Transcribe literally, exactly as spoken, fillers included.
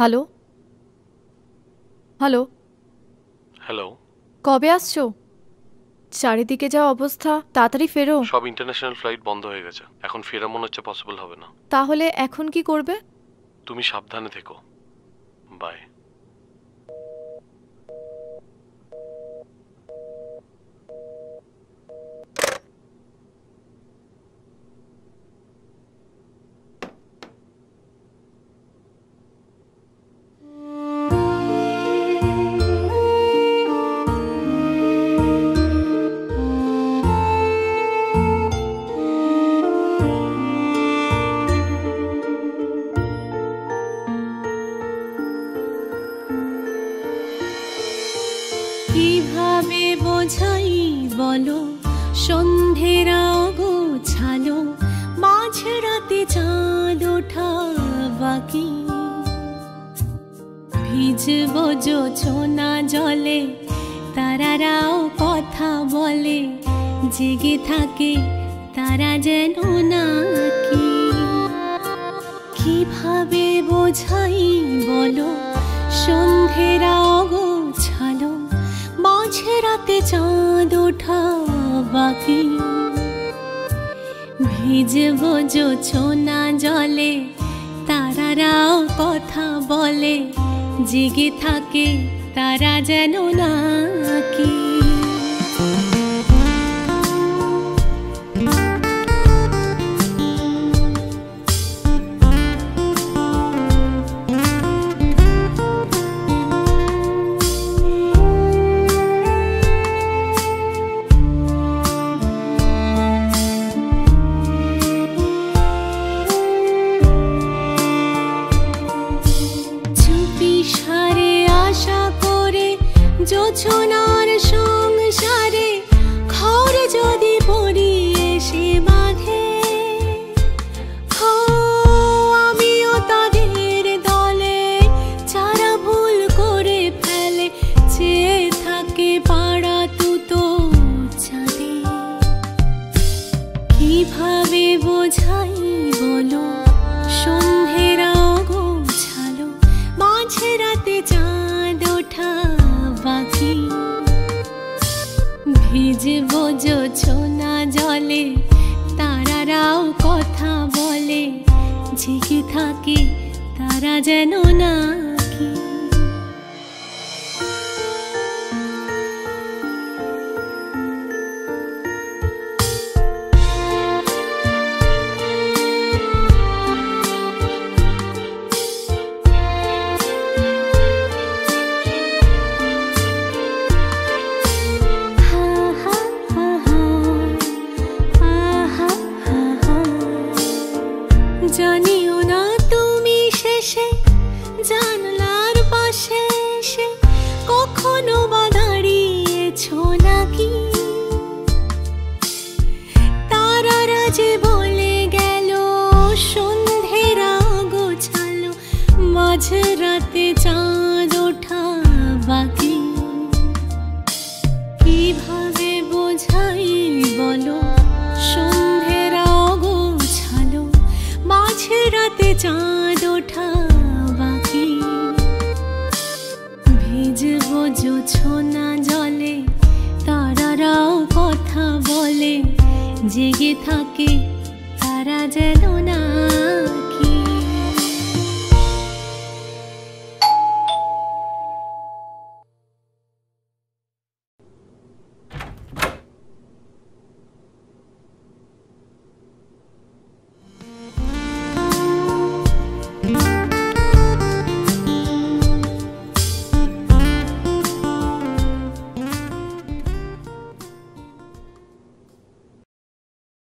Hello hello hello, কবে আসছো? চারিদিকে যা অবস্থা, তাড়াতাড়ি ফেরো। সব ইন্টারন্যাশনাল ফ্লাইট বন্ধ হয়ে গেছে, এখন ফেরা মনে হচ্ছে পসিবল হবে না। তাহলে এখন কি করবে? তুমি সাবধানে থেকো, বাই। जेगे थाके तारा जेनो